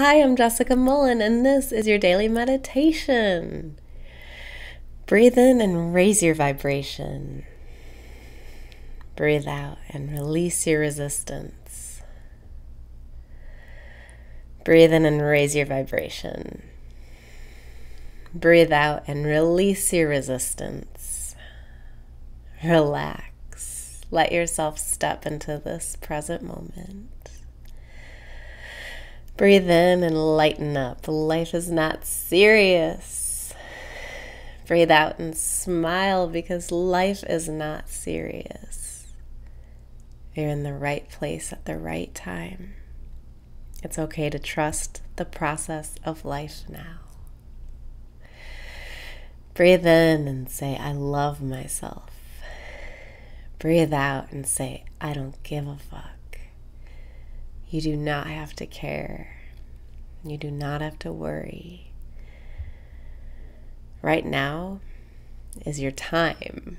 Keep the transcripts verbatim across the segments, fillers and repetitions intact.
Hi, I'm Jessica Mullen, and this is your daily meditation. Breathe in and raise your vibration. Breathe out and release your resistance. Breathe in and raise your vibration. Breathe out and release your resistance. Relax. Let yourself step into this present moment. Breathe in and lighten up. Life is not serious. Breathe out and smile because life is not serious. You're in the right place at the right time. It's okay to trust the process of life now. Breathe in and say, I love myself. Breathe out and say, I don't give a fuck. You do not have to care. You do not have to worry. Right now is your time.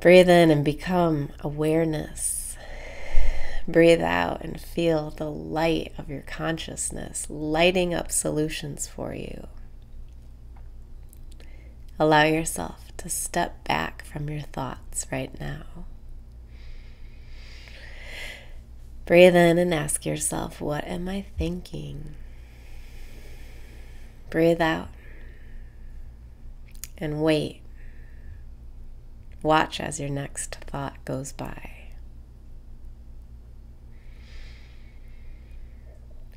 Breathe in and become awareness. Breathe out and feel the light of your consciousness lighting up solutions for you. Allow yourself to step back from your thoughts right now. Breathe in and ask yourself, what am I thinking? Breathe out and wait. Watch as your next thought goes by.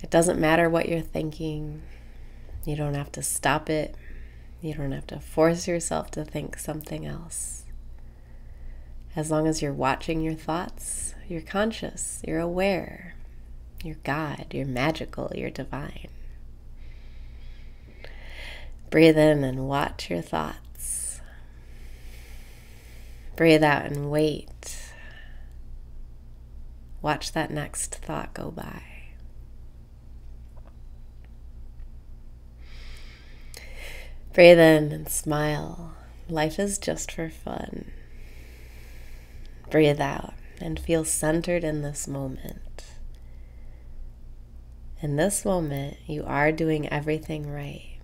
It doesn't matter what you're thinking. You don't have to stop it. You don't have to force yourself to think something else. As long as you're watching your thoughts, you're conscious, you're aware, you're God, you're magical, you're divine. Breathe in and watch your thoughts. Breathe out and wait. Watch that next thought go by. Breathe in and smile. Life is just for fun. Breathe out and feel centered in this moment. In this moment, you are doing everything right.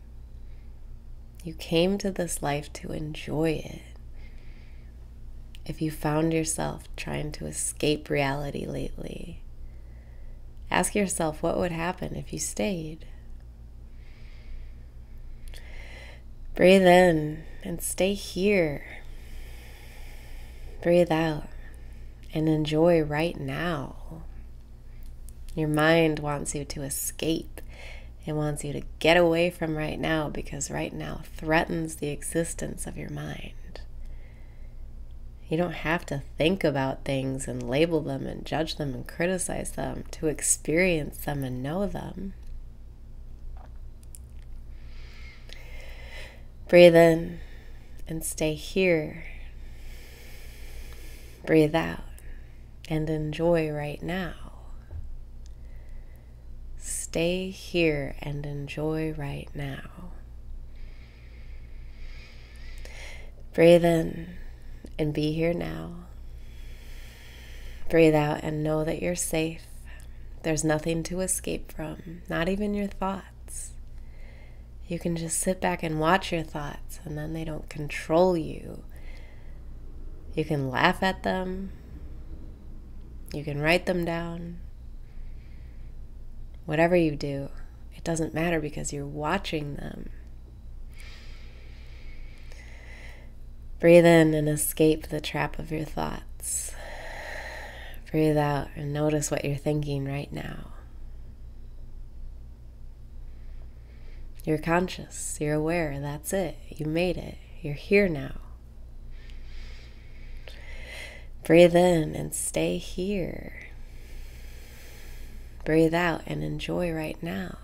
You came to this life to enjoy it. If you found yourself trying to escape reality lately, ask yourself what would happen if you stayed. Breathe in and stay here. Breathe out and enjoy right now. Your mind wants you to escape. It wants you to get away from right now because right now threatens the existence of your mind. You don't have to think about things and label them and judge them and criticize them to experience them and know them. Breathe in and stay here. Breathe out and enjoy right now. Stay here and enjoy right now. Breathe in and be here now. Breathe out and know that you're safe. There's nothing to escape from, not even your thoughts. You can just sit back and watch your thoughts, and then they don't control you. You can laugh at them. You can write them down. Whatever you do, it doesn't matter because you're watching them. Breathe in and escape the trap of your thoughts. Breathe out and notice what you're thinking right now. You're conscious. You're aware. That's it. You made it. You're here now. Breathe in and stay here. Breathe out and enjoy right now.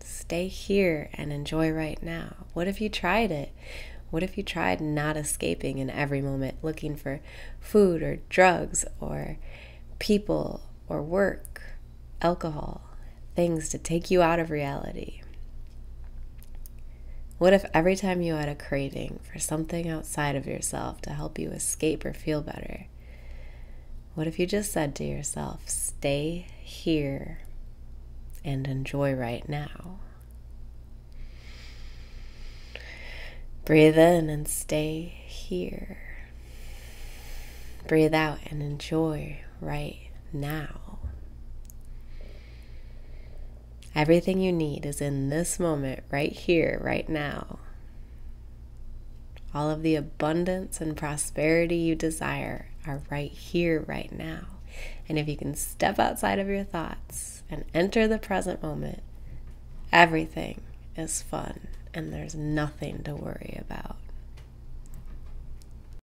Stay here and enjoy right now. What if you tried it? What if you tried not escaping in every moment, looking for food or drugs or people or work, alcohol, things to take you out of reality? What if every time you had a craving for something outside of yourself to help you escape or feel better? What if you just said to yourself, stay here and enjoy right now. Breathe in and stay here. Breathe out and enjoy right now. Everything you need is in this moment, right here, right now. All of the abundance and prosperity you desire are right here, right now. And if you can step outside of your thoughts and enter the present moment, everything is fun and there's nothing to worry about.